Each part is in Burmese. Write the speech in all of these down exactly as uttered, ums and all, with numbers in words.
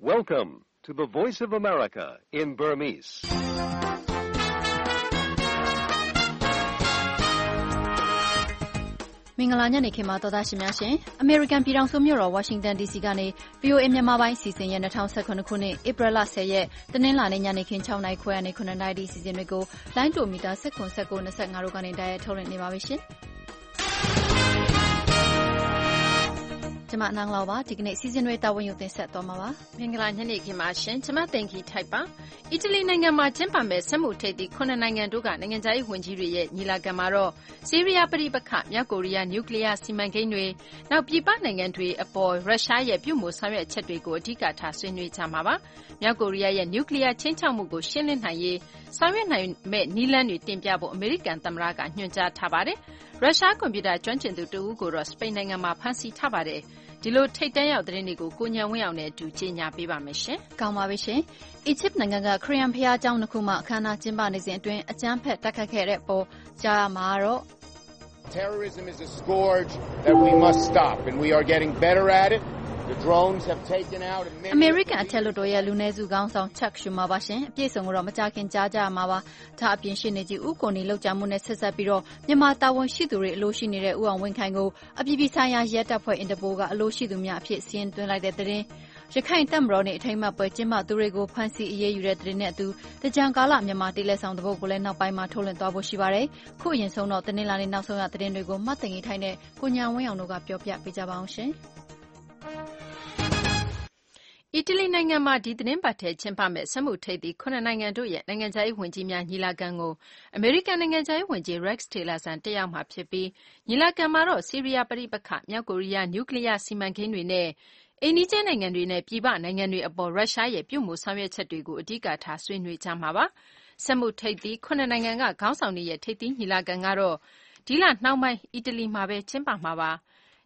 Welcome to the Voice of America in Burmese. American Pirang Sumiro, Washington D C Gani, Bio in Yamabai season in a town second cone, April say, the Nelan and Yannick in Chowna Quay and Econai season ago, line to meet a second second, a second Arugani diatorin Nimavision. Tama nang lawa tikne season rate when you set tomawa. Minglanani Kimashin, Tama Tanki Taipa, Italy Nangama Tempame, Samute, the Konanangan Dugan, and Dai Wenjiri, Nila Gamaro, Syria Peribaka, Yakoria, Nuclear Simanganui, now Pibanang entry, a boy, Russia, Pumusari, Chetwego, Tika Tasinui Tamawa, Yakoria, Nuclear Tintamugo, Shilin Haye, Savian met Nilan with Timpiabo, American Tamraga, Nunja Tabare, Russia Computer Johnson to Ugoro, Spain Nangama Pansi Tabare. Dilo take day out the Nigo Kunya Wione to Jinya Biba Meshe, Kamavishi, Egypt Nanga, Korean Pia down Kuma, Kana Jimbanis and doing a jump at Takakerepo, Jamaro. Terrorism is a scourge that we must stop, and we are getting better at it. The drones have taken out America Telodoya Lunezu Gansa Chak Shumavashin, Jason Romatak and Jaja Mawa, Tapian Shiniji Ukoni, Lojamunes Sesapiro, Yamata won Shiduri, Loshinire Uan Winkango, Abibisaya Yetapo in the Boga, Loshidumia, Pietsin, Dunai Detre, Jakain Tamron, Tama Pajima, Durego, Pansy, Ye Retrenetu, the Jangala, Yamatiles on the Bogolena by Matol and Tabo Shivare, Koyan so not the Nilani Naso at Renego, Matting Itane, Kunyawe on Nogapio Pijabanshin. Italy Nangama did name but Champamet, Samute, the Konananga do yet Nanganjai, when Jimia Nilagango, American Nanganjai, when J. Rex Taylor Santea Mapchepi, Nilagamaro, Syria Paribaka, Yakoria, Nuclear Simankin Rene, Enijan and Rene Piba, Nangan about Russia, Pumu, Samia Chatugo, Diga, Taswin, Richamawa, Samute, the Konananga, Council, Nilatin, Nilagangaro, Dilan, now my Italy Mabe, Champamawa.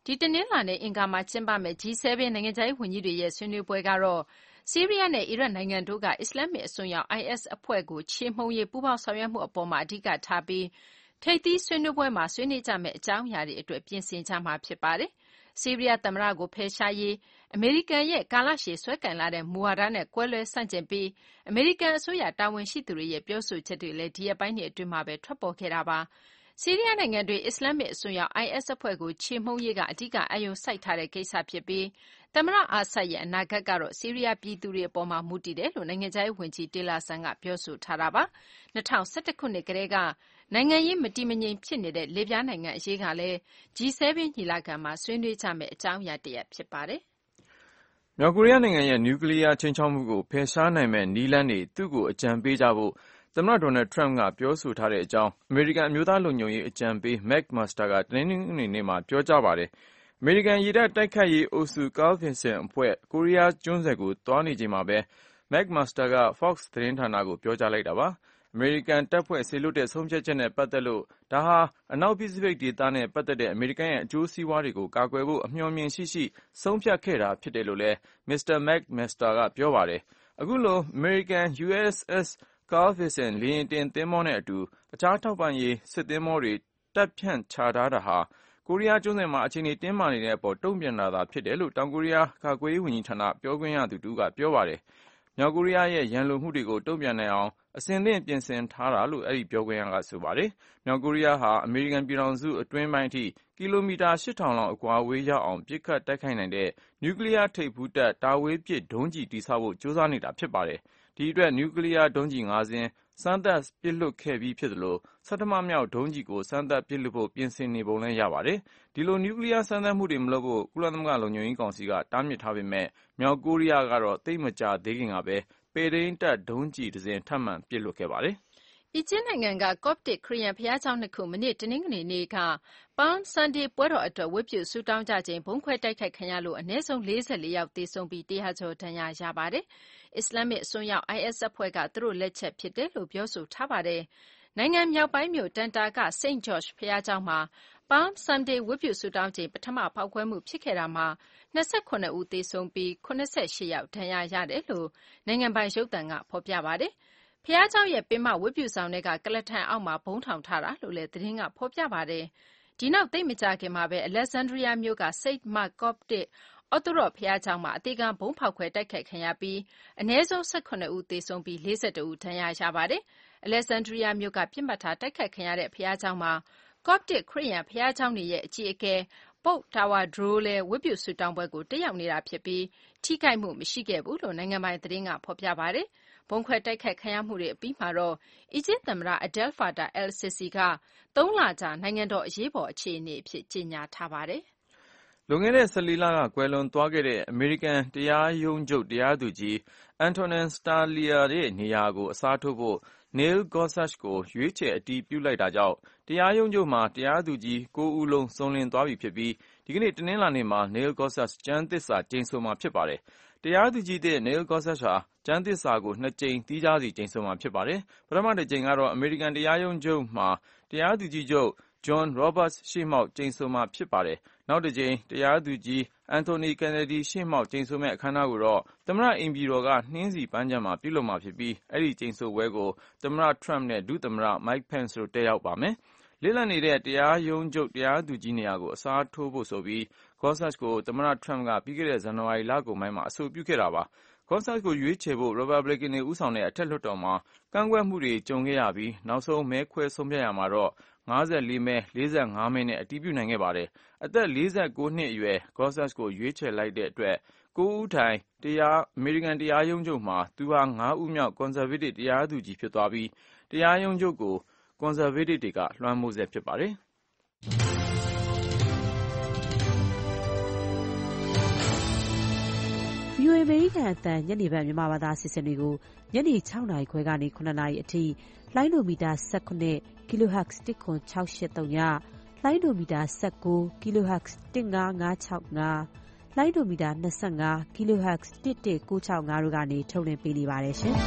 Titanilane inga machemba me G seven nanganjai hunyiriye sunyu pwegaro. Syria ne Iran nanganduga Islamic sunya I S apwego chimhongye pubao sawyamu apoma dika tabi. Taiti sunyu pwema sunyi jame jaungyari etwe pinsin jama pipare. Syria tamrago peshayi. America ye kalashi swekanlare muharane kwele sanjempi. America suya tawin shituriye pyosu chetile diabaini etumabe trapo keraba. Syria and Islamic Sunya I S Apwego Chimho Yega Adika Ayo Saitare Kesa Pibi, Tamara Asaya Nagagaro, Syria P Duri Boma Mudide, Nangai Winchi de la Sanga Piosu Taraba, Natal Satakune Grega, Nangayi Madimin Pinide, Livian and Jigale, G seven Hilagama, Sunitame, Tanya de Pipare. Nagurian nuclear Chinchamugo, Pesana and Nilani, Tugu, Chambijabo. The Donald Trump got Piosu Tareja, American Mutalunyo, Champi, Mac Master, training Nima, Piojabare, American Yida Takai, Osu Kalfinsen, Pue, Korea, Junsagu, Tony Jimabe, Mac Master, Fox, Trentanago, Piojaladava, American Tapue, Salute, Somchachen, Patalo, Taha, and now Pacific Titane, Patade, American, Juicy Warigo, Kakuebu, Myomin Shishi, Somcha Kera, Pitelule, Mister Mac Master, Piovare, Agulo, American U S S. Kalfisen Lintin Demonetu, a Chatapani, Sedemori, Tapian Chadadaha, Korea June Martini Demani Airport, Tombiana, Pedelu, Tanguria, Kagui, Winitana, Pioguia to Duga Piovare, Naguria, Yanlu Hudigo, Tombiana, Ascendant Jensen Taralu, Ari Pioguianga Subare, Naguria, American Biranzu, a twin mighty, Kilomita Shitana, Guawaya on Pika Takanade, Nuclear Taputa, Tawe Pit, Donji, Disavo, Josanita Pibare. Nuclear nuclear donging as in Santa Pillo Kevi Pidlo, Satamamia Dongigo, Santa Pillipo, Pinsin Nibone Yavare, Dilo nuclear Santa Mudim Logo, Kulanangalo, New Inconsiga, Tamit having met, Melgoria Garo, Temacha digging abe, Pedinta Dongi to the Taman Pillo Cavare. It's in a ganga Coptic Korean Piazza on the Kumanit in England, Nika. Bound Sunday Puerto at a whip you suit down Jajin Punqueta Canyalo and Neson lazily out this on B D Hazo Tanya Jabare. Islamic Sunya I S Apwega through Leche Pidelu Biosu Tabare. Nangam Yao Baimu Dandaga Saint George Piajama. Bound Sunday whip you suit down Jim Patama Pawemu Pikerama. Nasa Kona Uti Sombi, Konase Shi out Tanya Yadelu. Nangam by Jotanga Popiabare. Piazza yet Bima whip you sound nega Galatan Alma Bontown Tara, Lule, the Ringa Popiabare. Dino Demitakimabe, Alessandria Muga, Saint Mark Copte, အော်တိုရော့ဘုရားကျောင်းမှာအသေးကံဘုံဖောက်ခွဲတိုက်ခိုက်ခံရပြီးအနည်းဆုံး၁၇ဦးသေဆုံးပြီး၄၁ဦးဒဏ်ရာရပါတယ်။ အလက်ဇန်ဒရီးယားမြို့ကပြစ်မှတ်ထားတိုက်ခိုက်ခံရတဲ့ဘုရားကျောင်းမှာ Coptic ခရစ်ယာန်ဘုရားကျောင်းတွေရဲ့အကြီးအကဲ Pope Tower Drew လဲဝတ်ပြုဆုတောင်းပွဲကိုတက်ရောက်နေတာဖြစ်ပြီးထိခိုက်မှုမရှိခဲ့ဘူးလို့နိုင်ငံပိုင်သတင်းကဖော်ပြပါတယ်။ဘုံခွဲတိုက်ခိုက်ခံရမှုတွေအပြီးမှာတော့အီဂျစ်သမ္မတ Abdel Fattah el-Sisi က၃လကြာနိုင်ငံတော်အရေးပေါ်အခြေအနေအဖြစ်ကြေညာထားပါတယ်။လွန်ခဲ့တဲ့၁၄လကကွယ်လွန်သွားခဲ့တဲ့အမေရိကန်တရားရုံးချုပ်တရားသူကြီးအန်တိုနီစတာလီယာရဲ့နေရာကိုအစားထိုးဖို့ Neil Gorsuch ကိုရွေးချယ်အတည်ပြုလိုက်တာကြောင့်တရားရုံးချုပ်မှာတရားသူကြီး၉ဦးလုံးစုံလင်သွားပြီဖြစ်ပြီးဒီကနေ့တနင်္လာနေ့မှာ Neil Gorsuch ကျမ်းသစ္စာကျိန်ဆိုမှာဖြစ်ပါတယ်။တရားသူကြီးတဲ့ Neil Gorsuch ဟာကျမ်းသစ္စာကိုနှစ်ကြိမ်သီးခြားစီကျိန်ဆိုမှာဖြစ်ပါတယ်။ပထမတစ်ကြိမ်ကတော့အမေရိကန်တရားရုံးချုပ်မှာတရားသူကြီးချုပ်John Roberts ရှေ့မှောက်ကျိန်ဆိုမှာဖြစ်ပါတယ်။နောက်တစ်ကြိမ်တရားသူကြီး Anthony Kennedy ရှေ့မှောက်ကျိန်ဆိုမဲ့အခမ်းအနားကိုတော့သမ္မတအိမ်ပြည်တော်ကနှင်းစီပန်းချံမှာပြုလုပ်မှာဖြစ်ပြီးအဲ့ဒီကျိန်ဆိုပွဲကိုသမ္မတ Trump နဲ့ဒုသမ္မတ Mike Pence တို့တက်ရောက်ပါမယ်။လိလန့်နေတဲ့တရားရုံးချုပ်တရားသူကြီးနေရာကိုအစားထိုးဖို့ဆိုပြီး Gorsuch ကိုသမ္မတ Trump ကပြီးခဲ့တဲ့ဇန်နဝါရီလကုန်ပိုင်းမှာအဆိုပြုခဲ့တာပါ။ Gorsuch ကိုရွေးချယ်ဖို့ Republican တွေဥဆောင်တဲ့အထက်လွှတ်တော်မှာကန့်ကွက်မှုတွေကြုံခဲ့ရပြီးနောက်ဆုံးမဲခွဲဆုံးဖြတ်ရမှာတော့၅၄မဲ၄၅မဲနဲ့အတည်ပြုနိုင်ခဲ့ပါတယ်။အသက်၄၉နှစ်အရွယ် Gorsuch ကိုရွေးချယ်လိုက်တဲ့အတွက်၉ဦးထိုင်တရားအမေရိကန်တရားရုံးချုပ်မှာသူဟာ၅ဦးမြောက် Conservative တရားသူကြီးဖြစ်သွားပြီးတရားရုံးချုပ်ကို Conservative တွေကလွှမ်းမိုးဆဲဖြစ်ပါတယ်။အမေရိကန်အသံညနေပိုင်းမြန်မာဘာသာအစီအစဉ်တွေကိုညနေ၆နာရီခွဲကနေ၇နာရီအထိလိုင်းဒိုမီတာ၁၇ kHz ၁၀၆၈၃ညလိုင်းဒိုမီတာ၁၉ kHz ၁၅၅၆၅လိုင်းဒိုမီတာ၂၅ kHz ၁၁၉၆၅တို့ကနေထုတ်လွှင့်ပေးနေပါတယ်ရှင်။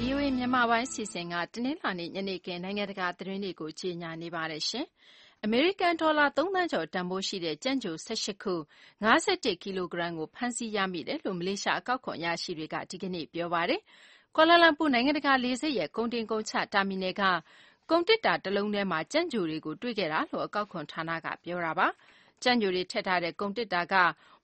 VOA မြန်မာပိုင်းအစီအစဉ်ကတနင်္လာနေ့ညနေခင်းနိုင်ငံတကာသတင်းတွေကိုကြေညာနေပါတယ်ရှင်။အမေရိကန်ဒေါ်လာ၃သန်းကျော်တန်ဖိုးရှိတဲ့ကြံ့ကြို၁၈ခု၅၁ကီလိုဂရမ်ကိုဖမ်းဆီးရမိတယ်လို့မလေးရှားအကောက်ခွန်ရရှိတွေကဒီကနေ့ပြောပါတယ်။ကွာလာလမ်ပူနိုင်ငံတကာလေဆိပ်ရဲ့ကုန်တင်ကုန်ချတာမီနယ်ကကုန်တစ်တာတစ်လုံးထဲမှာကြံ့ကြိုတွေကိုတွေ့ခဲ့တာလို့အကောက်ခွန်ဌာနကပြောတာပါ။ကြံ့ကြိုတွေထက်ထားတဲ့ကုန်တစ်တာက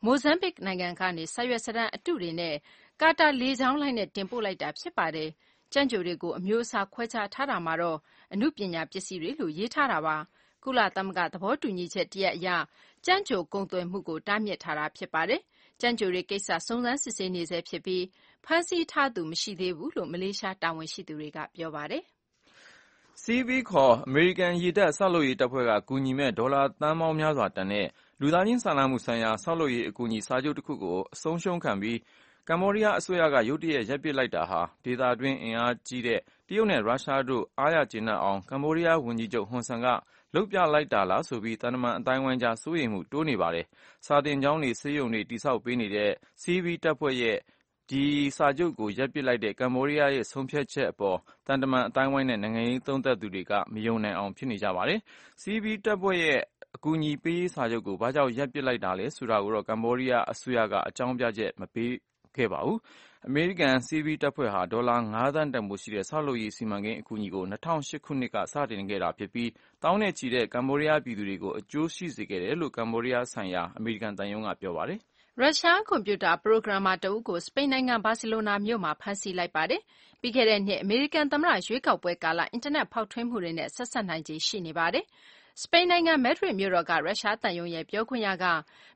မိုဇမ်ဘစ်နိုင်ငံကနေဆက်ရွက်စတန်းအတုတွေနဲ့ကာတာလေကြောင်းလိုင်းနဲ့တင်ပို့လိုက်တာဖြစ်ပါတယ်။ကြံ့ကြိုတွေကိုအမျိုးအစားခွဲခြားထားတာမှာတော့အမှုပညာပစ္စည်းတွေလို့ရေးထားတာပါ။ကုလသမဂ္ဂသဘောတူညီချက်တရက်အရကြံ့ကြိုကုန်သွယ်မှုကိုတားမြစ်ထားတာဖြစ်ပါတယ်။ကြံ့ကြိုတွေကိစ္စစုံစမ်းစစ်ဆေးနေဆဲဖြစ်ပြီးဖမ်းဆီးထားသူမရှိသေးဘူးလို့မလေးရှားတာဝန်ရှိသူတွေကပြောပါတယ်။ စီ ဘီ ခေါ်အမေရိကန်ရေတပ်ဆောက်လုပ်ရေးတပ်ဖွဲ့ကကူညီမဲ့ဒေါ်လာသန်းပေါင်းများစွာတန်တဲ့လူသားချင်းစာနာမှုဆိုင်ရာဆောက်လုပ်ရေးအကူအညီစာချုပ်တစ်ခုကိုအဆုံးရှုံးခံပြီးကမ္ဘောဒီးယားအစိုးရကရုတ်တရက်ရပ်ပစ်လိုက်တာဟာဒေသတွင်းအင်အားကြီးတဲ့တရုတ်နဲ့ရုရှားတို့အားရကျေနပ်အောင်ကမ္ဘောဒီးယားဝန်ကြီးချုပ်ဟွန်ဆန်ကလုတ်ပြလိုက်တာလားဆိုပြီးတန်တမန်အတိုင်းဝိုင်းကြားစိုးရိမ်မှုတိုးနေပါတယ်။စာတင်ကျောင်းတွေဆေးရုံတွေတိစောက်ပေးနေတဲ့ စီ ဘီ တပ်ဖွဲ့ရဲ့ဒီစာချုပ်ကိုရပ်ပစ်လိုက်တဲ့ကမ္ဘောဒီးယားရဲ့ဆုံးဖြတ်ချက်အပေါ်တန်တမန်အတိုင်းဝိုင်းနဲ့နိုင်ငံရေးသုံးသပ်သူတွေကမယုံနိုင်အောင်ဖြစ်နေကြပါတယ်။ စီ ဘီ တပ်ဖွဲ့ရဲ့အကူအညီပေးရေးစာချုပ်ကိုဘာကြောင့်ရပ်ပစ်လိုက်တာလဲဆိုတာကိုတော့ကမ္ဘောဒီးယားအစိုးရကအကြောင်းပြချက်မပေးခဲ့ပါဘူး။အမေရိကန် စီ ဘီ တပ်ဖွဲ့ဟာဒေါ်လာ၅သန်းတန်ဖိုးရှိတဲ့ဆောက်လုပ်ရေးစီမံကိန်းအကူအညီကို၂၀၀၈ခုနှစ်ကစတင်ခဲ့တာဖြစ်ပြီးတောင်းနဲ့ချီတဲ့ကမ္ဘောဒီးယားပြည်သူတွေကိုအကျိုးရှိစေခဲ့တယ်လို့ကမ္ဘောဒီးယားဆိုင်ရာအမေရိကန်တန်ယုံကပြောပါတယ်။ရုရှားကွန်ပျူတာပရိုဂရမ်မာတဦးကိုစပိန်နိုင်ငံဘာစီလိုနာမြို့မှာဖမ်းဆီးလိုက်ပါတယ်။ပြီးခဲ့တဲ့နှစ်အမေရိကန်သမ္မတရွေးကောက်ပွဲကာလအင်တာနက်ဖောက်ထွင်းမှုတွေနဲ့ဆက်ဆက်နိုင်ခြင်းရှိနေပါတယ်။စပိန်နိုင်ငံမက်ဒရစ်မြို့တော်ကရုရှားတန်ယုံရဲ့ပြောခွင့်ရက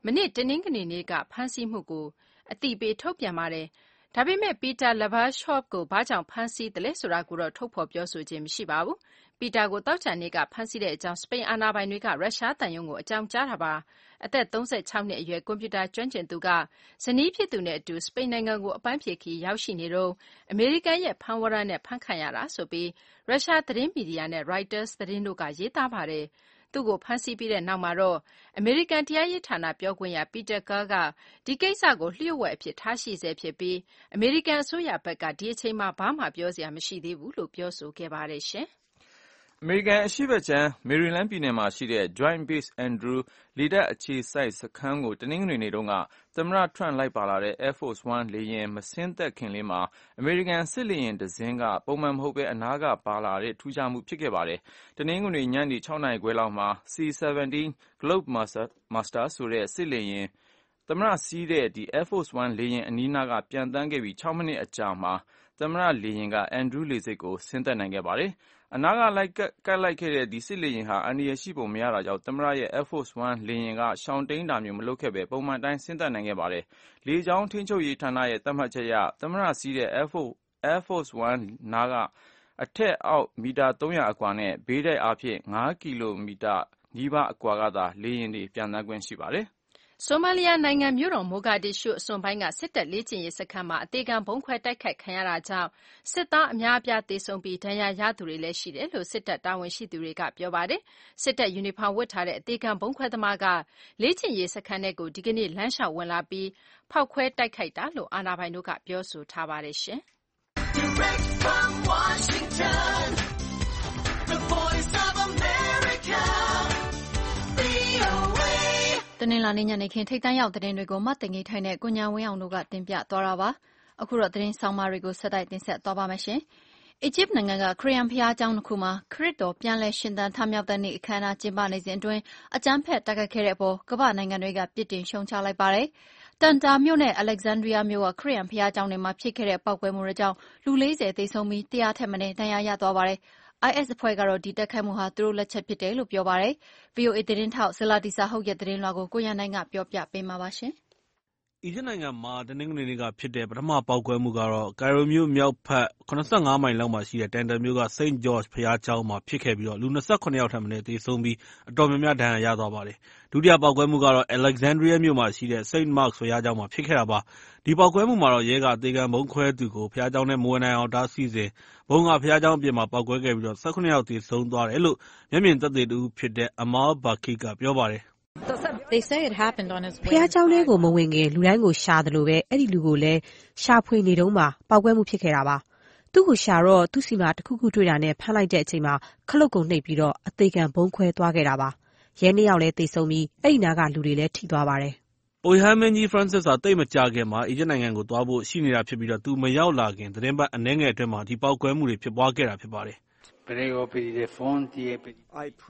မနေ့တနင်္ဂနွေနေ့ကဖမ်းဆီးမှုကိုအတိအပေးထုတ်ပြန်ပါတယ်။ဒါပေမဲ့ပီတာလဘာရှော့ကိုဘာကြောင့်ဖမ်းဆီးတယ်လဲဆိုတာကိုတော့ထုတ်ဖော်ပြောဆိုခြင်းမရှိပါဘူး။ပီတာကိုတောက်ချန်နေကဖမ်းဆီးတဲ့အကြောင်းစပိန်အာဏာပိုင်တွေကရုရှားတန်ယုံကိုအကြောင်းကြားတာပါ။အသက်၃၆နှစ်အရွယ်ကွန်ပျူတာကျွမ်းကျင်သူကဇနီးဖြစ်သူနဲ့အတူစပိန်နိုင်ငံကိုအပန်းဖြေခီရောက်ရှိနေတော့အမေရိကန်ရဲ့ဖမ်းဝရနဲ့ဖမ်းခံရတာဆိုပြီးရုရှားသတင်းမီဒီယာနဲ့ Reuters သတင်းတို့ကရေးသားပါတယ်။သူ့ကိုဖမ်းဆီးပြီးတဲ့နောက်မှာတော့အမေရိကန်တရားရေးဌာနပြောခွင့်ရပီတာကာကဒီကိစ္စကိုလျှို့ဝှက်အဖြစ်ထားရှိဆဲဖြစ်ပြီးအမေရိကန်အစိုးရဘက်ကဒီအချိန်မှာဘာမှပြောစရာမရှိသေးဘူးလို့ပြောဆိုခဲ့ပါတယ်ရှင်။ အမေရိကန်အရှိတ်ချမ်းမေရီလန်းပြည်နယ်မှာရှိတဲ့ Joint Base Andrew လေတပ်အခြေစိုက်စခန်းကိုတနင်္ဂနွေနေ့တုန်းကသမ္မတထရန့်လိုက်ပါလာတဲ့ Air Force One လေယာဉ်မဆင်းသက်ခင်လေးမှာအမေရိကန်စစ်လေယာဉ်တစ်စင်းကပုံမှန်မဟုတ်ဘဲအနားကပါလာတဲ့ထူးခြားမှုဖြစ်ခဲ့ပါတယ်။တနင်္ဂနွေညနေ၆နာရီခွဲလောက်မှာ C seventeen Globemaster Master ဆိုတဲ့စစ်လေယာဉ်သမ္မတစီးတဲ့ဒီ Air Force One လေယာဉ်အနီးနားကပြန်တန်းခဲ့ပြီး၆မိနစ်အကြာမှာသမ္မတလေယာဉ်က Andrew လေဆိပ်ကိုဆင်းသက်နိုင်ခဲ့ပါတယ်။အနာကလိုက်ကကပ်လိုက်ခဲ့တဲ့ဒီစစ်လေယာဉ်ဟာအန္တရာယ်ရှိပုံမရတာကြောင့်သမ္မတရဲ့ Air Force One လေယာဉ်ကရှောင်တိန်တာမျိုးမလုပ်ခဲ့ပဲပုံမှန်တိုင်းဆင်းသက်နိုင်ခဲ့ပါတယ်။လေကြောင်းထိန်းချုပ်ရေးဌာနရဲ့သတ်မှတ်ချက်အရသမ္မတစီးတဲ့ Air Force Air Force One နားကအထက်အောက်မီတာ၃၀၀အကွာနဲ့ဘေးတိုက်အားဖြင့်၅ကီလိုမီတာနီးပါးအကွာကသာလေယာဉ်တွေပြန်လည်ခွင့်ရှိပါတယ်။ဆိုမာလီယာနိုင်ငံမြို့တော်မိုဂါဒစ်ရှုအစွန်ပိုင်းကစစ်တပ်လေ့ကျင့်ရေးစခန်းမှာအသေးခံဘုံခွဲတိုက်ခိုက်ခံရတာကြောင့်စစ်သားအများအပြားသေဆုံးပြီးဒဏ်ရာရသူတွေလည်းရှိတယ်လို့စစ်တပ်တာဝန်ရှိသူတွေကပြောပါတယ်။စစ်တပ်ယူနီဖောင်းဝတ်ထားတဲ့အသေးခံဘုံခွဲသမားကလေ့ကျင့်ရေးစခန်းထဲကိုဒီကနေ့လမ်းလျှောက်ဝင်လာပြီးဖောက်ခွဲတိုက်ခိုက်တာလို့အာဏာပိုင်တို့ကပြောဆိုထားပါတယ်ရှင်။ Direct from Washington, The Voice of America, Theတနင်္လာနေ့ညနေခင်းထိပ်တန်းရောက်သတင်းတွေကိုမတ်တင်ငိထိုင်းနဲ့ကိုညာဝင်းအောင်တို့ကတင်ပြသွားတာပါ။အခုတော့သတင်းဆောင်မတွေကိုဆက်တိုက်တင်ဆက်သွားပါမယ်ရှင်။အီဂျစ်နိုင်ငံကခရစ်ယာန်ဘုရားကျောင်းတစ်ခုမှာခရစ်တော်ပြန်လည်ရှင်သန်ထမြောက်တဲ့နေ့အခမ်းအနားကျင်းပနေစဉ်အတွင်းအကြမ်းဖက်တိုက်ခိုက်ခဲ့တဲ့အပေါ်ကမ္ဘာနိုင်ငံတွေကပြစ်တင်ရှုံ့ချလိုက်ပါတယ်။တန်တာမြို့နဲ့အလက်ဇန်ဒရီးယားမြို့ကခရစ်ယာန်ဘုရားကျောင်းတွေမှာဖြစ်ခဲ့တဲ့ပေါက်ကွဲမှုတွေကြောင့်လူ၄၀သေဆုံးပြီးတစ်ရာထက်မနည်းဒဏ်ရာရသွားပါတယ်။ I S အဖွဲ့ကတော့ဒီတက်ခိုက်မှုဟာသူတို့လက်ချက်ဖြစ်တယ်လို့ပြောပါတယ်။ V O A သတင်းထောက်ဇလာတီစာဟုတ်ရဲ့သတင်းလွှာကိုကိုရန်နိုင်ကပြောပြပေးမှာပါရှင်။အီဂျစ်နိုင်ငံမှာတနင်္ဂနွေနေ့ကဖြစ်တဲ့ပထမပေါက်ကွဲမှုကတော့ကိုင်ရိုမြို့မြောက်ဘက်ခုနစ်၅မိုင်လောက်မှာရှိတဲ့တန်တာမြို့က Saint George ဘုရားကျောင်းမှာဖြစ်ခဲ့ပြီးတော့လူ၂၈ယောက်ထပ်မံသေဆုံးပြီးအတော်များများဒဏ်ရာရသွားပါတယ်။ဒုတိယပေါက်ကွဲမှုကတော့ Alexandria မြို့မှာရှိတဲ့ Saint Mark ဘုရားကျောင်းမှာဖြစ်ခဲ့တာပါ။ဒီပေါက်ကွဲမှုမှာတော့ရဲကအသေးခံဘုံခွဲသူကိုဘုရားကျောင်းထဲမဝင်နိုင်အောင်တားဆီးစဉ်ဘုံကဘုရားကျောင်းအပြင်မှာပေါက်ကွဲခဲ့ပြီးတော့၁၉ယောက်သေဆုံးသွားတယ်လို့မျက်မြင်သက်သေတူဖြစ်တဲ့ Amal Baki ကပြောပါတယ်။ They say it happened on his way. ဘုရားကျောင်းထဲကိုမဝင်ခင်လူတိုင်းကိုရှာတယ်လို့ပဲအဲ့ဒီလူကိုလည်းရှာဖွေနေတုန်းမှာပေါက်ကွဲမှုဖြစ်ခဲ့တာပါ။သူ့ကိုရှာတော့သူ့စီမှာတစ်ခုခုတွေ့တာနဲ့ဖမ်းလိုက်တဲ့အချိန်မှာခလုတ်ကိုနှိပ်ပြီးတော့အသေးခံဘုံခွဲသွားခဲ့တာပါ။ရဲနှစ်ယောက်လည်းသေဆုံးပြီးအဲ့ဒီနာကလူတွေလည်းထိသွားပါတယ်။အိုဟမ်မင်းကြီး Francis ဟာတိတ်မကြခင်မှာအီဂျစ်နိုင်ငံကိုသွားဖို့ရှိနေတာဖြစ်ပြီးတော့သူမရောက်လာခင်သတင်းပတ်အနည်းငယ်အတွင်းမှာဒီပေါက်ကွဲမှုတွေဖြစ်ပွားခဲ့တာဖြစ်ပါတယ်။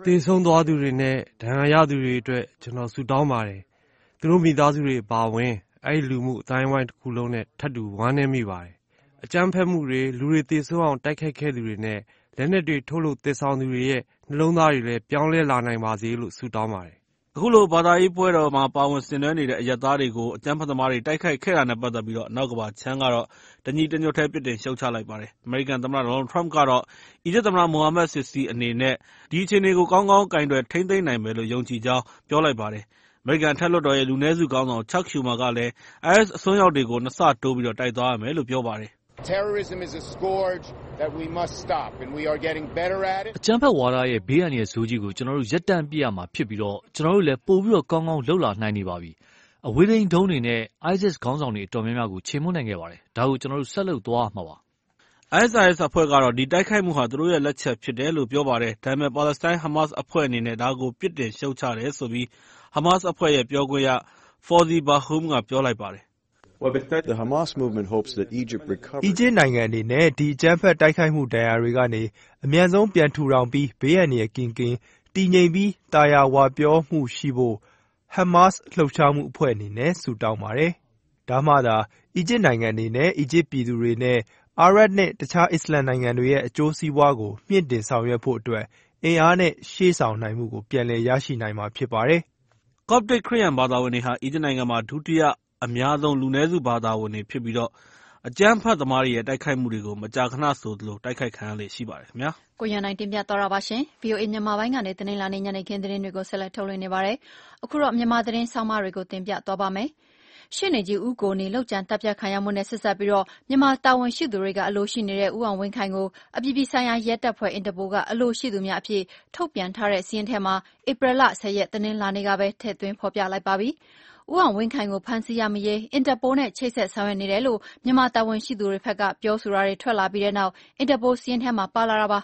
သေဆုံးသွားသူတွေနဲ့ဒဏ်ရာရသူတွေအတွက်ကျွန်တော်ဆုတောင်းပါတယ်။သူတို့မိသားစုတွေပါဝင်အဲ့ဒီလူမှုအတိုင်းအဝိုင်းတစ်ခုလုံးနဲ့ထပ်တူဝမ်းနည်းမိပါတယ်။အကြမ်းဖက်မှုတွေလူတွေသေဆုံးအောင်တိုက်ခိုက်ခဲ့သူတွေနဲ့လက်နက်တွေထုတ်လုပ်သေဆောင်သူတွေရဲ့နှလုံးသားတွေလည်းပြောင်းလဲလာနိုင်ပါစေလို့ဆုတောင်းပါတယ်။အခုလိုဘာသာရေးပွဲတော်မှာပါဝင်ဆင်နွှဲနေတဲ့အရပ်သားတွေကိုအကြမ်းဖက်သမားတွေတိုက်ခိုက်ခဲ့တာနဲ့ပတ်သက်ပြီးတော့နောက်ကဘာချမ်းကတော့တညီတညွတ်ထဲပြစ်တင်ရှုတ်ချလိုက်ပါတယ်။ အမေရိကန်သမ္မတ Donald Trump ကတော့အီဂျစ်သမ္မတ Mohamed Sisi အနေနဲ့ဒီအခြေအနေကိုကောင်းကောင်းကင်တွယ်ထိန်းသိမ်းနိုင်မယ်လို့ယုံကြည်ကြောင်းပြောလိုက်ပါတယ်။ အမေရိကန်ထက်လွတ်တော်ရဲ့လူနည်းစုခေါင်းဆောင် Chuck Schumer ကလည်း I S အစွန်းရောက်တွေကိုနှစ်ဆတိုးပြီးတော့တိုက်သွားရမယ်လို့ပြောပါတယ်။ Terrorism is a scourge that we must stop and we are getting better at it. အကြမ်းဖက်ဝါဒရဲ့ဘေးအန္တရာယ်ဆိုးကြီးကိုကျွန်တော်တို့ရပ်တန့်ပြရမှာဖြစ်ပြီးတော့ကျွန်တော်တို့လည်းပို့ပြီးတော့ကောင်းကောင်းလှုပ်လာနိုင်နေပါပြီ။အဝေးထိန်းဒုံးတွေနဲ့ I S I S ခေါင်းဆောင်တွေအတော်များများကိုချေမှုန်းနိုင်ခဲ့ပါတယ်။ဒါကိုကျွန်တော်တို့ဆက်လုပ်သွားမှာပါ။ I S I S အဖွဲ့ကတော့ဒီတိုက်ခိုက်မှုဟာသူတို့ရဲ့လက်ချက်ဖြစ်တယ်လို့ပြောပါတယ်။ဒါပေမဲ့ Palestine Hamas အဖွဲ့အနေနဲ့ဒါကိုပြစ်တင်ရှုတ်ချတယ်ဆိုပြီး Hamas အဖွဲ့ရဲ့ပြောခွင့်ရ Fawzi Barhoum ကပြောလိုက်ပါတယ်။ The Hamas movement hopes that Egypt recovers. အီဂျစ်နိုင်ငံအနေနဲ့ဒီအကြမ်းဖက်တိုက်ခိုက်မှုဒဏ်ရာတွေကနေအမြန်ဆုံးပြန်ထူထောင်ပြီးဘေးအန္တရာယ်ကင်းကင်းတည်ငြိမ်ပြီးတာယာဝါပြောမှုရှိဖို့ Hamas လှုပ်ရှားမှုအဖွဲ့အနေနဲ့ဆုတောင်းပါတယ်။ဒါမှသာအီဂျစ်နိုင်ငံအနေနဲ့အီဂျစ်ပြည်သူတွေနဲ့အာရပ်နဲ့တခြားအစ္စလာမ်နိုင်ငံတွေရဲ့အကျိုးစီးပွားကိုမြင့်တင်ဆောင်ရွက်ဖို့အတွက်အင်အားနဲ့ရှေ့ဆောင်နိုင်မှုကိုပြန်လည်ရရှိနိုင်မှာဖြစ်ပါတယ်။ Coptic ခရစ်ယာန်ဘာသာဝင်တွေဟာအီဂျစ်နိုင်ငံမှာဒုတိယအများဆုံးလူနည်းစုဘာသာဝင်တွေဖြစ်ပြီးတော့အကြမ်းဖက်သမားတွေရဲ့တိုက်ခိုက်မှုတွေကိုမကြာခဏဆိုသလိုတိုက်ခိုက်ခံရလေရှိပါတယ်ခင်ဗျာ။ကိုရန်နိုင်တင်ပြသွားတာပါရှင်။ V O A မြန်မာပိုင်းကနေသတင်းလာနေညနေခင်းသတင်းတွေကိုဆက်လက်ထုတ်လွှင့်နေပါတယ်။အခုတော့မြန်မာသတင်းဆောင်မတွေကိုတင်ပြသွားပါမယ်။ရှင်းနေကြီးဦးကိုနေလောက်ကျန်တပ်ပြတ်ခံရမှုနဲ့ဆက်ဆက်ပြီးတော့မြန်မာတာဝန်ရှိသူတွေကအလို့ရှိနေတဲ့ဦးအောင်ဝင်းခိုင်ကိုအပြည်ပြည်ဆိုင်ရာရဲတပ်ဖွဲ့ Interpol ကအလို့ရှိသူများအဖြစ်ထုတ်ပြန်ထားတဲ့စီးရင်ထဲမှာဧပြီလ၁၀ရက်သတင်းလာနေကပဲထည့်သွင်းဖော်ပြလိုက်ပါပြီ။ဦးအောင်ဝင်းခိုင်ကိုဖမ်းဆီးရမရေး Interpol နဲ့ချိတ်ဆက်ဆောင်ရွက်နေတယ်လို့မြန်မာတာဝန်ရှိသူတွေဘက်ကပြောဆိုရတဲ့ထွက်လာပြီးတဲ့နောက် Interpol စီးရင်ထဲမှာပါလာတာပါ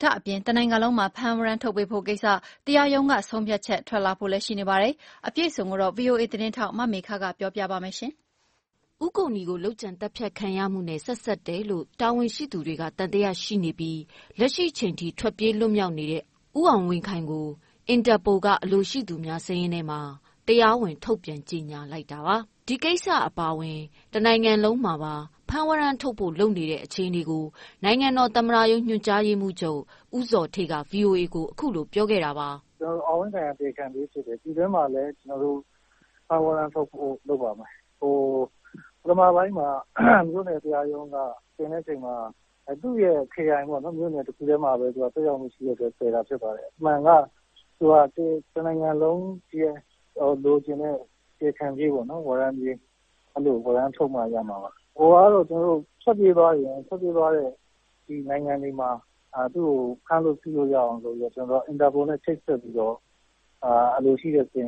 ဒါအပြင်တနိုင်ငံလုံးမှာဖမ်းဝရမ်းထုတ်ပေးဖို့ကိစ္စတရားရုံးကဆုံးဖြတ်ချက်ထွက်လာဖို့လည်းရှိနေပါတယ်။အပြည့်အစုံကိုတော့ V O A သတင်းထောက်မမေခါကပြောပြပါမယ်ရှင်။ဦးကုန်နီကိုလှုပ်ကြံတပ်ဖြတ်ခံရမှုနဲ့ဆက်ဆက်တယ်လို့တာဝန်ရှိသူတွေကတန်တရားရှိနေပြီးလက်ရှိချိန်ထိထွက်ပြေးလွတ်မြောက်နေတဲ့ဦးအောင်ဝင်းခိုင်ကိုအင်တာပိုကအလိုရှိသူများစည်းရင်းထဲမှာတရားဝင်ထုတ်ပြန်ကြေညာလိုက်တာပါ။ဒီကိစ္စအပါအဝင်တနိုင်ငံလုံးမှာပါဖမ်းဝရမ်းထုတ်ဖို့လုပ်နေတဲ့အခြေအနေကိုနိုင်ငံတော်သမ္မတရုံးညွှန်ကြားရေးမှူးချုပ်ဦးဇော်ဌေးက V O A ကိုအခုလိုပြောခဲ့တာပါ။ကျွန်တော်အဝင်ခံအပြေခံပြီးဖြစ်တယ်ဒီထဲမှာလည်းကျွန်တော်တို့ဖမ်းဝရမ်းထုတ်ဖို့လုပ်ပါမယ်။ဟိုပထမပိုင်းမှာမြို့နယ်တရားရုံးကတင်တဲ့အချိန်မှာသူ့ရဲ့ခရိုင်ပေါ့နော်မြို့နယ်တစ်ခုထဲမှာပဲသူကတက်ရောက်မှုရှိရတဲ့ဆယ်တာဖြစ်ပါတယ်။အမှန်ကသူကတနိုင်ငံလုံးကြီးလိုချင်တဲ့ပြေခံပြေးပေါ့နော်ဝရမ်းပြေးအဲ့လိုဝရမ်းထုတ်မှရမှာပါ။ဟိုအားတော့ကျွန်တော်တို့ဆက်ပြေးသွားရင်ဆက်ပြေးသွားတဲ့ဒီနိုင်ငံတွေမှာအာသူ့ကိုခန်းလို့ပြုလို့ရအောင်ဆိုပြီးကျွန်တော်အင်တာပိုနဲ့ချိတ်ဆက်ပြီးတော့အာအလိုရှိတဲ့ပြင်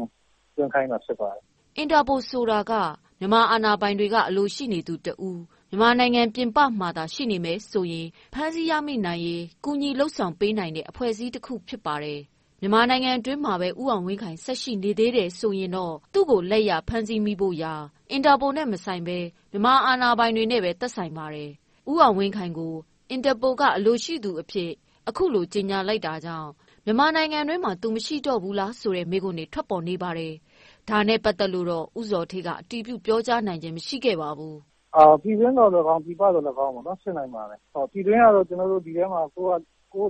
ပြင်ခိုင်းတာဖြစ်ပါတယ်။အင်တာပိုဆိုတာကမြန်မာအာဏာပိုင်တွေကအလိုရှိနေသူတဦးမြန်မာနိုင်ငံပြင်ပမှာသာရှိနေမယ်ဆိုရင်ဖမ်းဆီးရမိနိုင်ရေးကူညီလှုပ်ဆောင်ပေးနိုင်တဲ့အဖွဲ့အစည်းတစ်ခုဖြစ်ပါတယ်။မြန်မာနိုင်ငံအတွင်းမှာပဲဥအောင်ဝင်းခိုင်ဆက်ရှိနေသေးတယ်ဆိုရင်တော့သူ့ကိုလက်ရဖမ်းဆီးမိဖို့ရာအင်တာပိုနဲ့မဆိုင်ပဲမြန်မာအာဏာပိုင်တွေနဲ့ပဲသက်ဆိုင်ပါတယ်။ဥအောင်ဝင်းခိုင်ကိုအင်တာပိုကအလိုရှိသူအဖြစ်အခုလိုကြေညာလိုက်တာကြောင့်မြန်မာနိုင်ငံတွင်းမှာသူမရှိတော့ဘူးလားဆိုတဲ့မေးခွန်းတွေထွက်ပေါ်နေပါတယ်။ဒါနဲ့ပတ်သက်လို့တော့ဥဇော်ထေးကအတီးပြုပြောကြားနိုင်ခြင်းမရှိခဲ့ပါဘူး။အော်ပြည်တွင်းတော်တော်ကောင်းပြည်ပတော်တော်ကောင်းပေါ့နော်ဆင်နိုင်ပါတယ်။ဟောပြည်တွင်းကတော့ကျွန်တော်တို့ဒီထဲမှာကိုကကို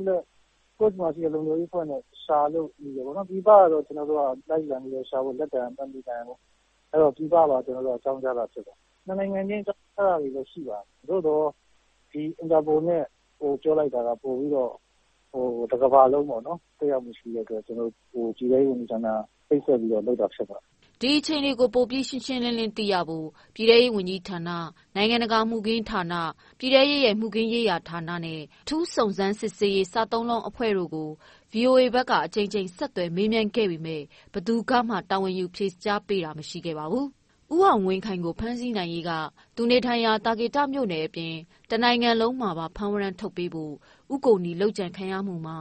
နဲ့ကိုယ်မှရှိရလုံလို့ဖွင့်နေရှာလို့ဒီပေါ့နော်ပြပတော့ကျွန်တော်တို့ကလိုက်လံပြီးရှာဖို့လက်တံပန်းပြီးတိုင်းပေါ့အဲ့တော့ပြပပါကျွန်တော်တို့အကြောင်းကြားတာဖြစ်တယ်နိုင်ငံချင်းကြားတာတွေလည်းရှိပါတို့တော့ဒီအင်တာပိုနဲ့ဟိုပြောလိုက်တာကပို့ပြီးတော့ဟိုတကဘာလုံးပေါ့နော်တရားမှုရှိရတဲ့ကျွန်တော်ဟိုကြည်တိုင်းဝင်ကျန်တာဖိတ်ဆက်ပြီးတော့လုပ်တာဖြစ်ပါဒီအချိန်လေးကိုပိုပြီးရှင်းရှင်းလင်းလင်းသိရဖို့ပြည်ထရေးဝန်ကြီးဌာနနိုင်ငံတကာမှုခင်းဌာနပြည်ထရေးရဲ့မှုခင်းရေးရာဌာနနဲ့ထူးစုံစမ်းစစ်ဆေးရေးစသုံးလုံးအဖွဲ့တို့ကို V O A ဘက်ကအချိန်ချင်းဆက်သွယ်မေးမြန်းခဲ့ပေမဲ့ဘသူကမှတာဝန်ယူဖြေကြားပေးတာမရှိခဲ့ပါဘူး။ဦးအောင်ဝင်းခိုင်ကိုဖမ်းဆီးနိုင်ရေးကသူနေထိုင်ရာတာဂေတာမြို့နယ်အပြင်တနိုင်ငံလုံးမှာပါဖမ်းဝရမ်းထုတ်ပေးဖို့ဥကုန်နီလှုပ်ကြံခံရမှုမှာ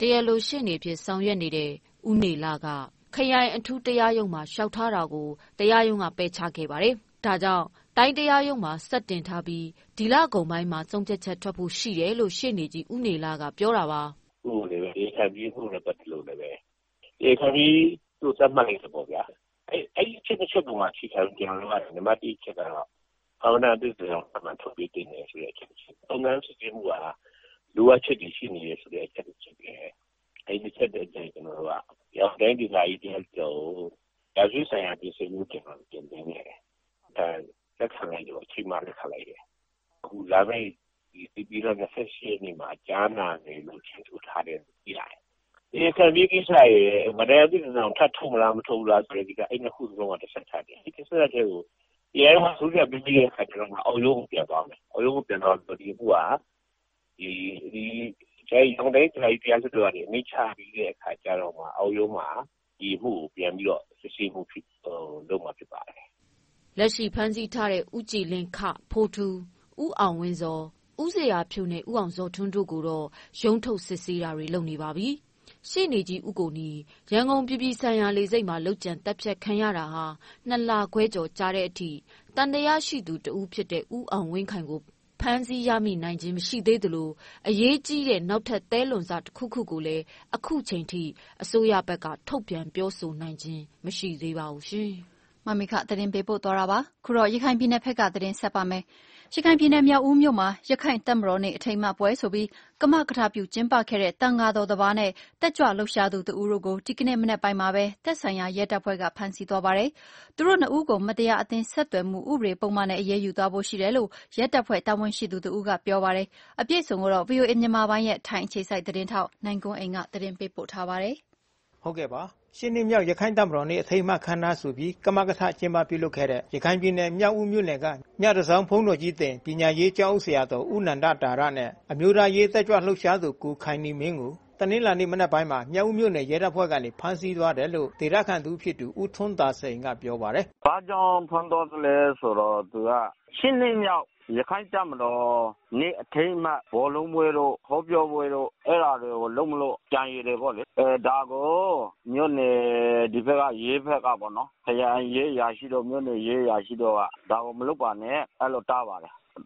တရားလိုရှေ့နေဖြစ်ဆောင်ရွက်နေတဲ့ဦးနေလာကခရိုင်အထူးတရားရုံးမှာလျှောက်ထားတာကိုတရားရုံးကပယ်ချခဲ့ပါတယ်။ဒါကြောင့်တိုင်းတရားရုံးမှာဆက်တင်ထားပြီးဒီလကုန်ပိုင်းမှာဆုံးဖြတ်ချက်ထွက်ဖို့ရှိတယ်လို့ရှေ့နေကြီးဦးနေလာကပြောတာပါ။ဟုတ်တယ်ပဲ။ခံပြီးဖို့လည်းပတ်လို့လည်းပဲ။ဒီခံပြီးသူ့စက်မှတ်လိုက်တော့ဗျာ။အဲအဲ့ဒီချက်တစ်ချက်ပေါ်မှာရှိတယ်ကျွန်တော်တို့ကနံပါတ်တစ်ချက်ကတော့ဘာဝနာတစ်စုံအမှန်ထုတ်ပြီးတင်နေဆိုတဲ့အချက်ဖြစ်တယ်။အုံငန်းစစ်ဆေးမှုကလိုအပ်ချက်တွေရှိနေတယ်ဆိုတဲ့အချက်ဖြစ်တယ်။အဲ့ဒီချက်တဲ့အချိန်ကျွန်တော်တို့ကရတဲ့ဒီလိုက်တဲ့ကြောဒါကြီးဆိုင်ရာဒီစနစ်ကိုတင်နေတယ်။ဒါလက်ခံလိုက်တော့ချိန်မှလက်ခံလိုက်တယ်။အခုလာမယ့်ဒီဒီပြည်တော်ရဲ့ဆက်ရှိနေမှာကြားနာနေလို့ချင်ထုတ်ထားတယ်ပြီးလိုက်။ဒီကံကြီးကိစ္စရဲ့မတရားပြည်သူတွေထပ်ထုတ်မလားမထုတ်လားဆိုတဲ့ဒီကအဲ့နှစ်ခုစလုံးကတစ်ဆက်ထားတယ်။ဒီကိစ္စတဲ့ကိုဒီအရမ်းဆိုရပြည်ပြည်ခါကျတော့အလုံးပြသွားမယ်။အလုံးပြတော့ဒီကူကဒီဒီကျဲရုံးတဲ့တိုင်းတရားစွဲရတယ်မိချပြီးတဲ့အခါကျတော့မှအောက်ရုံးမှာဒီမှုကိုပြန်ပြီးတော့စစ်ဆေးမှုဖြစ်လုပ်မှာဖြစ်ပါတယ်။လက်ရှိဖမ်းဆီးထားတဲ့ဦးကြည်လင်းခဖိုးထူးဦးအောင်ဝင်းစောဦးစရာဖြူနဲ့ဦးအောင်စောထွန်းတို့ကိုတော့ရုံးထုတ်စစ်ဆေးတာတွေလုပ်နေပါပြီ။ရှေ့နေကြီးဦးကိုနီရန်ကုန်ပြည်ပြည်ဆိုင်ရာလေဆိပ်မှာလှုပ်ကြံတပ်ဖြတ်ခံရတာဟာနှစ်လခွဲကျော်ကြာတဲ့အထိတန်တရားရှိသူတဦးဖြစ်တဲ့ဦးအောင်ဝင်းခိုင်ကိုဖမ်းဆီးရမိနိုင်ခြင်းမရှိသေးသလိုအရေးကြီးတဲ့နောက်ထပ်သဲလွန်စာတစ်ခုခုကိုလည်းအခုချိန်ထိအစိုးရဘက်ကထုတ်ပြန်ပြောဆိုနိုင်ခြင်းမရှိသေးပါဘူးရှင်။မမေခသတင်းပေးပို့သွားတာပါ။ခုတော့ရခိုင်ပြည်နယ်ဘက်ကသတင်းဆက်ပါမယ်။ရခိုင်ပြည်နယ်မြောက်ဦးမြို့မှာရခိုင်တပ်မတော်နဲ့အထိမ်းအမှတ်ပွဲဆိုပြီးကမကထပြုကျင်းပခဲ့တဲ့တန်ဃာတော်တစ်ပါးနဲ့တက်ကြွလှုပ်ရှားသူတဦးတို့ကိုဒီကနေ့မနက်ပိုင်းမှာပဲသက်ဆိုင်ရာရဲတပ်ဖွဲ့ကဖမ်းဆီးသွားပါတယ်။သူတို့နှစ်ဦးကိုမတရားအသင်းဆက်သွယ်မှုဥပဒေပုံမှန်နဲ့အရေးယူသွားဖို့ရှိတယ်လို့ရဲတပ်ဖွဲ့တာဝန်ရှိသူတဦးကပြောပါတယ်။အပြည့်အစုံကိုတော့ V O A မြန်မာပိုင်းရဲ့ထိုင်အခြေစိုက်သတင်းထောက်နိုင်ကွန်းအိမ်ကသတင်းပေးပို့ထားပါတယ်။ဟုတ်ကဲ့ပါ။ရှင်းနေမြောက်ရခိုင်တပ်မတော်နဲ့အထိမ်းအမှတ်ခမ်းနားဆိုပြီးကမကထကျင်းပပြုလုပ်ခဲ့တဲ့ရခိုင်ပြည်နယ်မြောက်ဦးမြို့နယ်ကမြတ်တစောင်းဘုန်းတော်ကြီးတင်ပညာရေးကျောင်းဆရာတော်ဦးနန္ဒတာရနဲ့အမျိုးသားရေးတက်ကြွလှုပ်ရှားသူကိုခိုင်နီမင်းကိုတနင်္လာနေ့မနက်ပိုင်းမှာမြောက်ဦးမြို့နယ်ရဲတပ်ဖွဲ့ကနေဖမ်းဆီးသွားတယ်လို့ဒေသခံသူဖြစ်သူဦးထွန်းသာစိန်ကပြောပါတယ်။ဘာကြောင့်ဖမ်းသွားလဲဆိုတော့သူကရှင်းနေမြောက် You can't Jamlo, Nick Tama, Volumero, Hobyo, Era, Lomlo, Jay Revolet, Dago, Mune, Divera, Yeva Gabono, Ye, Yashido, Mune, Ye, Yashido, Dago Mlupane, Alotawa.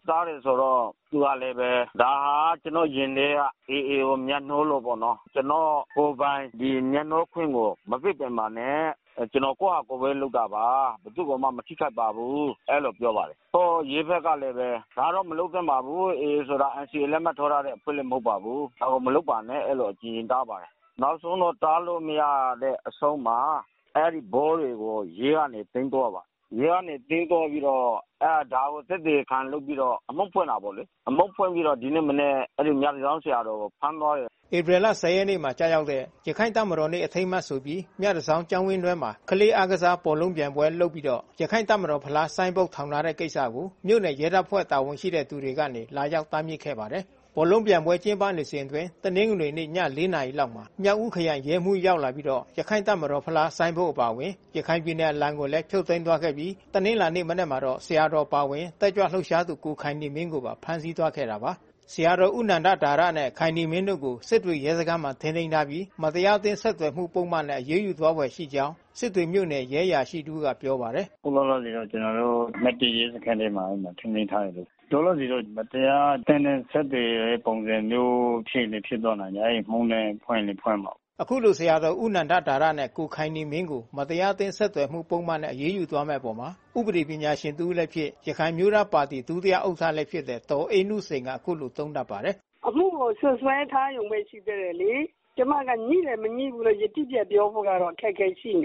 That is all. Tualebe, Daha, Tino Yendea, Eo Mianolo Bono, Tino, Oban, the Niano Quingo, Mavitamane. Tino ko akobe luka ba, butu ko ma matika babu elo pjobare. So yeve ka lebe, tharo mluke babu e sura ansi elema thora de film babu, ako mlupa ne elo jinda ba. Now so no talo mia de soma, eri bore ko yea ne tingo ba. Yea ne tingo biro, eh dawo tete kan lu biro, amopwe na bole, amopwe biro dine mene eri miyari zansi aro pando. Ibrela Sayani Machayawe, Jakinta Moroni, a Tama Subi, Miasan, Janwin Rema, Kali Agaza, Polumbian, well, Lobido, Jakinta Moropala, Signbook, Tamara Kesabu, Nune, Yeda Puerta, when she did to Regani, Layak Tami Kebare, Polumbian, where Jimban is in the Ningle, Nia Lina Lama, Yaukaya, Yemu Yaulabido, Jakinta Moropala, Signbook Bawe, Jakinbina Langole, Children Dwakabi, Tanila Nimanamaro, Searo Bawe, Tajahusha to Kukani Minguba, Pansy Dwakeraba. Sierra Unanda Darane, Kaini Minogu, Sidri Yezagama, Tenin Nabi, Matayatin Settler, Mupoman, Yu Dwawa Shijao, Sidri Mune, Yea, she do up your barre. Polo General, Matti is a candy mine, Tenin Title. Dolo Zero, Matea, Tenin Settler, Pong, the new Chile Chidona, Mune, Pointy Poema. Akulu Sierra Unanda Darane, Kukaini Mingu, Matayatin Settler, Mupoman, Yu Dwamaboma. Ubri Binashin do Lepi, Yakamura party, do their outer Lepi, the To, a new singer, Kulu Tonda Pare. A move, so sweat high and wait, she barely. Jamaga Nile, Menibu, Yetia, the Ovogar, Kakachin,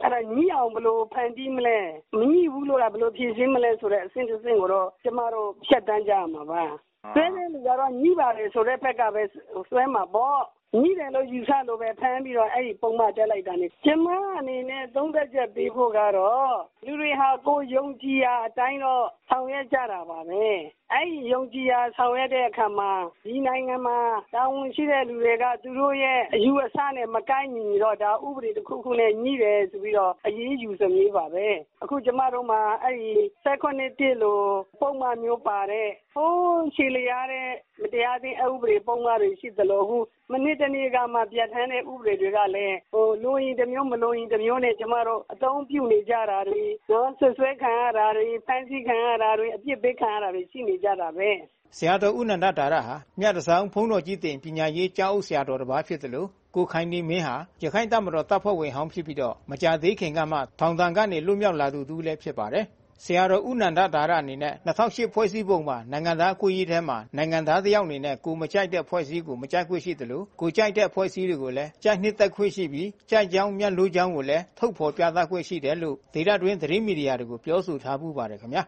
and a Niamblo, Pandimle, Menibu, Abloki, Zimle, so that Saint Singoro, Jamaro, Shatanjama. Then there are Nibari, so Repeka, Swema, Bob. Neither you shall over Pammy or any Poma Deladan. German, don't let your people go. You have go young Gia, Dino, Sawyer Jaraba, eh? I young Gia, Sawyer Kama, Dinangama, down Chile, Duroye, you a son and Macani, or the Ubri, the Cuckoo, and Niles, we are a use of Niva, eh? A Kujamaroma, a second Tillo, Poma, your pare, oh, Chileare, Mediati, Ubri, Poma, she's the Lohu. Nigama, Piatane, Ubre, or Louis the Mumolo in the Mune tomorrow, don't puny jarari, don't swear carari, fancy carari, a dear big carari, sini jarabe. Seattle Unanda Daraha, Miadasang, Puno Jitin, Pinaye, Chao Seattle, Bafitalo, Kukaini Meha, Jakintam Rotapo, Home Shipido, Majadi Kingama, Tongangani, Lumia Ladu, do Lepare. Sierra Unanda Daranine, Natasha Poisy Boma, Nanganda Kuitema, Nanganda the Yaunine, Kumachai de Poisigo, Machakushitalu, Kuchai de Poisigule, Janita Kuisibi, Jajang Mian Lu Jangule, Topo Piada Kuisitalu, they are doing the remediago, Piosu Tabu Barakamia.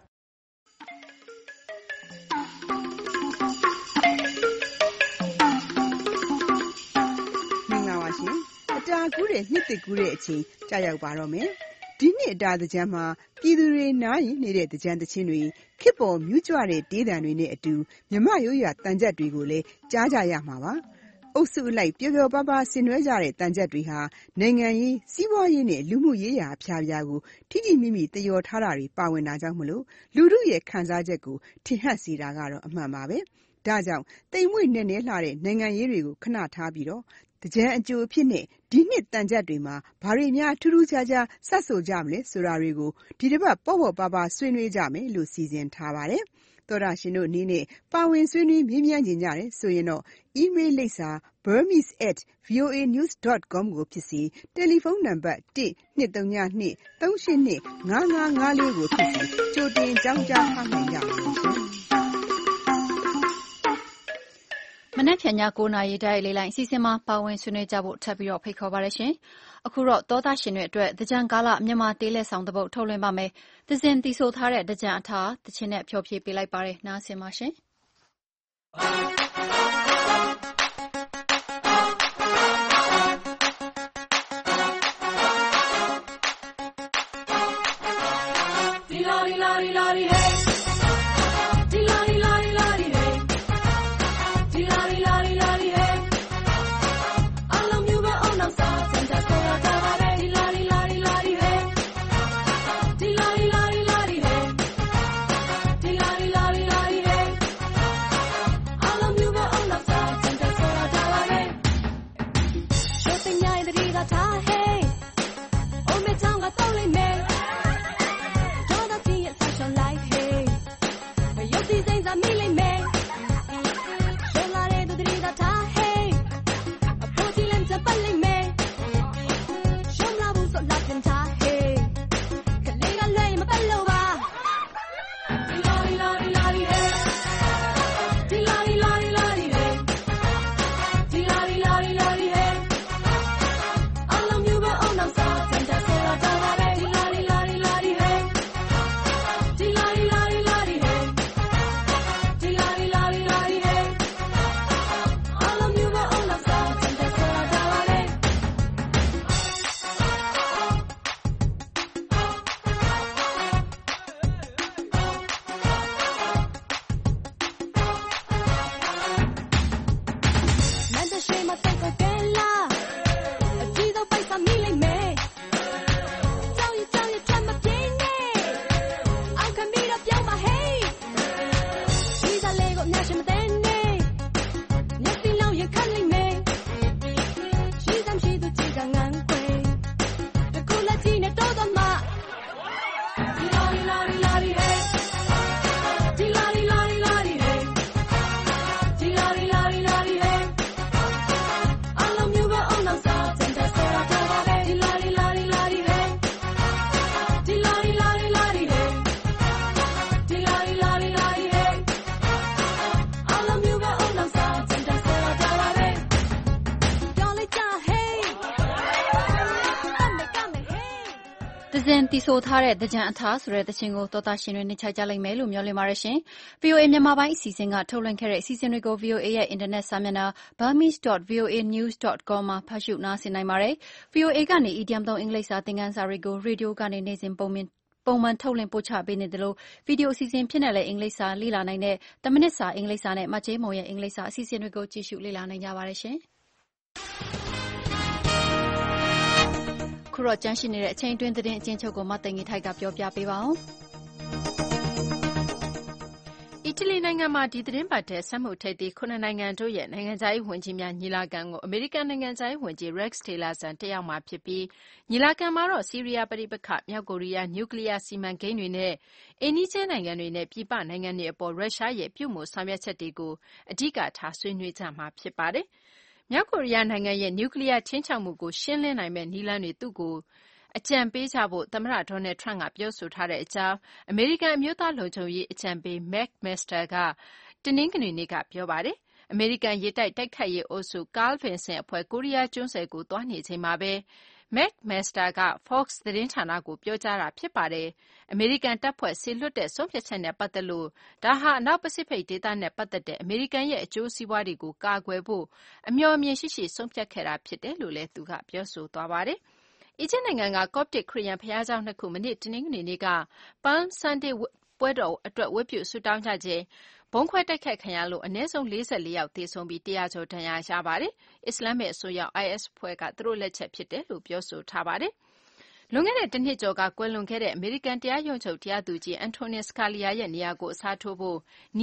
A dark good, not the great, Jaya Barome. Didn't die the Jama, Tiduri nine needed the Jantichinui, Kipo, Mutuare, did and we need to, Yamayu, Tanjatrigule, Jaja Yamawa. Also like Piego Baba, Sinuajare, Tanjatriha, Nengai, Siwayene, Lumuya, Piaviago, Tigi Mimi, the Yotarari, Pawanazamulu, Luruye, Kanzajaku, Tihasi Ragaro, Mamabe, Dazao, they win Nene Lare, Nengayirigo, Kanatabiro. Joe Pinne, Dinit Tanjadrima, Parimia, Turu Jaja, Sasso Jamle, Surarigo, Didaba, Bobo Baba, Swinwe Jame, Lucian Tavare, Torashino Nine, Powin Swinwe, Mimian Jinare, so you know, email Lisa, Burmese at voanews dot com go P C, telephone number D, Nitonia Ni, Tongshin Ni, Nanga Ngali go P C, Jodin Jamja Hamaya. Manakanya Kuna Yida Lila, Sisima, Powin Sune Jabu, Tabio Pico Variation, Akuro, Tota Shinet, the Jangala, Mima, Dile Sound about Tolembame, the Zen Diso Tare, the Janta, the Chinep Chopi Pilai Pare, Nancy Mashe. Dilari, Lari, Lari, hey. Lari, lari, lari, So thare the jan tha so the chingo tota shin rwe ni chai ja lai mai lu myo le ma ra shin VOA Myanmar bai season ga thot lwen khae de season rwe ko VOA ya internet sa myan na burmese dot voa news dot com ma phat shu na sin nai ma re VOA ga ni idiom thong english sa tin kan sa rwe ko radio ga ni nei sin pawmin pawman thot lwen po cha be ni de lo video season phit na le english sa le la nai ne ten minutes sa english sa ne ma chei mon ya english sa season rwe ko ji shu le la nai ja ba ra shin ခုတော့ကျန်းရှိနေတဲ့အချိန်အတွင်းသတင်းအကျဉ်းချုပ်ကိုမတင်ငိထိုက်ကပြောပြပေးပါအောင် Italy နိုင်ငံမှာဒီသတင်းပတ်တဲ့ဆက်မှုထိပ်သီး ခုနှစ် နိုင်ငံတို့ရဲ့နိုင်ငံသားရေးဝန်ကြီးများညီလာခံကိုအမေရိကန် နိုင်ငံသားရေးဝန်ကြီး Rex Tillerson တက်ရောက်မှာဖြစ်ပြီးညီလာခံမှာတော့ဆီးရီးယားပဋိပက္ခမြောက်ကိုရီးယားနျူကလီးယားစီမံကိန်းတွေနဲ့အိန္ဒိယနိုင်ငံတွေနဲ့ပြည်ပနိုင်ငံတွေအပေါ် ရုရှားရဲ့ပြုမူဆောင်ရွက်ချက်တွေကိုအဓိကထားဆွေးနွေးကြမှာဖြစ်ပါတယ် မြောက်ကိုရီးယားနိုင်ငံရဲ့နျူကလီးယားချင်းချောက်မှုကိုရှင်းလင်းနိုင်မယ့်နည်းလမ်းတွေသူ့ကိုအကြံပေးကြဖို့သမ္မတဒေါ်နယ်ထရန့်ကပြောဆိုထားတဲ့အကြောင်းအမေရိကန်အမျိုးသားလုံခြုံရေးအကြံပေး Mike Pence ကတနင်္ဂနွေနေ့ကပြောပါတယ် အမေရိကန် ရေတိုက်တိုက်ခိုက်ရေးအုပ်စု Carl Vinson အဖွဲ့ ကိုရီးယားကျွန်းဆွယ်ကို သွားနေချိန်မှာပဲ Mike Pence က Fox သတင်းဌာနကိုပြောကြားတာဖြစ်ပါတယ် အမေရိကန် တပ်ဖွဲ့ဆီလွတ်တဲ့ဆုံးဖြတ်ချက်နဲ့ပတ်သက်လို့ ဒါဟာအနောက်ပစိဖိတ်ဒေသနဲ့ပတ်သက်တဲ့ အမေရိကန်ရဲ့အကျိုးစီးပွားတွေကို ကာကွယ်ဖို့ အမျှော်အမြင်ရှိရှိဆုံးဖြတ်ခဲ့တာဖြစ်တယ်လို့လည်းသူကပြောဆိုသွားပါတယ် အီဂျစ်နိုင်ငံက Coptic ခရစ်ယာန်ဘုရားကျောင်းနှစ်ခုမနေ့တနင်္ဂနွေနေ့က Palm Sunday ပွဲတော်အတွက်ဝတ်ပြုဆုတောင်းကြခြင်း ဘုံခွဲတိုက်ခိုက်ခံရလို့အနည်းဆုံး forty-four ယောက်သေဆုံးပြီး one hundred ကျော်ဒဏ်ရာရပါတယ် အစ္စလာမ်ရဲ့အစွန်းရောက် IS အဖွဲ့ကသူတို့လက်ချက်ဖြစ်တယ်လို့ပြောဆိုထားပါတယ် လွန်ခဲ့တဲ့တစ်နှစ်ကျော်ကကွယ်လွန်ခဲ့တဲ့အမေရိကန်တရားရုံးချုပ်တရားသူကြီး Anthony Scalia ရဲ့နေရာကိုအစားထိုးဖို့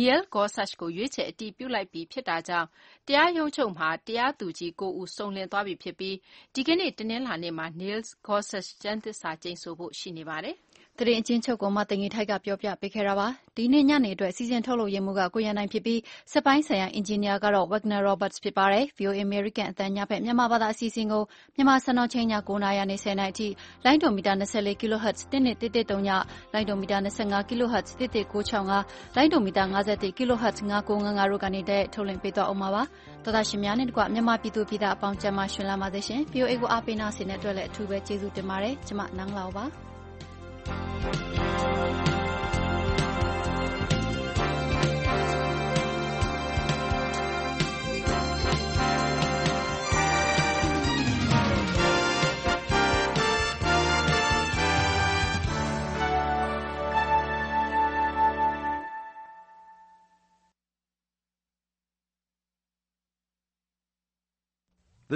Neil Gorsuch ကိုရွေးချယ်အတည်ပြုလိုက်ပြီးဖြစ်တာကြောင့်တရားရုံးချုပ်မှာတရားသူကြီး nine ဦးစုံလင်သွားပြီဖြစ်ပြီးဒီကနေ့တနင်္လာနေ့မှာ Neil Gorsuch ကျမ်းသစ္စာကျိန်ဆိုဖို့ရှိနေပါတယ် သတင်းအချင်းချုပ်ကိုမတင်ငိထိုက်ကပြောပြပေးခဲ့တာပါဒီနေ့ညနေအတွက် season ထုတ်လုပ်ရမှုကကိုရန်နိုင်ဖြစ်ပြီးစပိုင်းဆိုင်ရာအင်ဂျင်နီယာကတော့ Wagner Roberts ဖြစ်ပါတယ် VOA American အသံညဘက်မြန်မာဘာသာအစီအစဉ်ကိုမြန်မာစံတော်ချိန်ည nine နာရီ နဲ့ ten နာရီအထိ လိုင်းဒိုမီတာ twenty-four kHz တစ်နှစ်တစ်တစ်သုံးည လိုင်းဒိုမီတာ twenty-five kHz တစ်တစ်ကိုးခြောက်ငါ လိုင်းဒိုမီတာ fifty-three kHz nine nine five five တို့ကနေထုတ်လွှင့်ပေးသွားအောင်ပါပါတော်သားရှင်များနဲ့တကွမြန်မာပြည်သူပြည်သားအပေါင်းကျမ်းမရှင်လာပါစေရှင် VOA ကိုအားပေးနားဆင်တဲ့အတွက်လည်းအထူးပဲကျေးဇူးတင်ပါတယ်ကျွန်မနန်းလာပါ Thank you.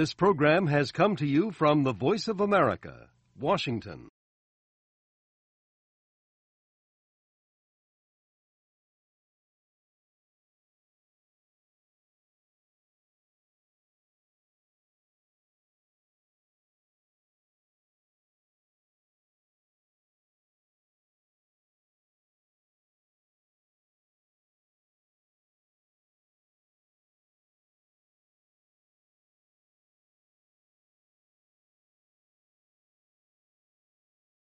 This program has come to you from the Voice of America, Washington.